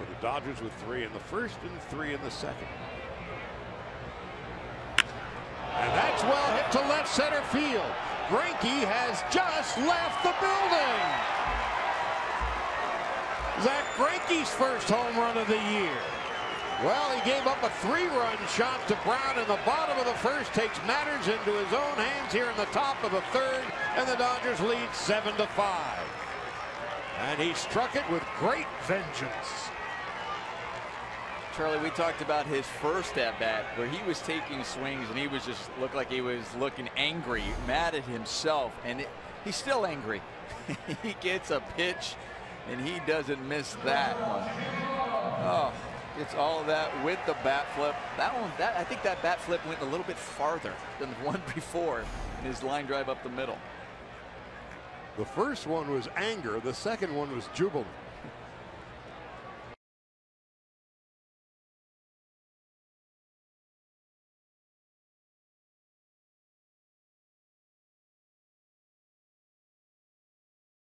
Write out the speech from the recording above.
for the Dodgers with three in the first and three in the second. And that's well hit to left center field. Greinke has just left the building. Zack Greinke's first home run of the year. Well, he gave up a three-run shot to Brown in the bottom of the first, takes matters into his own hands here in the top of the third, and the Dodgers lead 7-5. And he struck it with great vengeance. Charlie, we talked about his first at-bat where he was taking swings and he was just looked like he was looking angry, mad at himself, and he's still angry. He gets a pitch and he doesn't miss that one. Oh. It's all that with the bat flip. That one, I think that bat flip went a little bit farther than the one before in his line drive up the middle. The first one was anger. The second one was jubilant.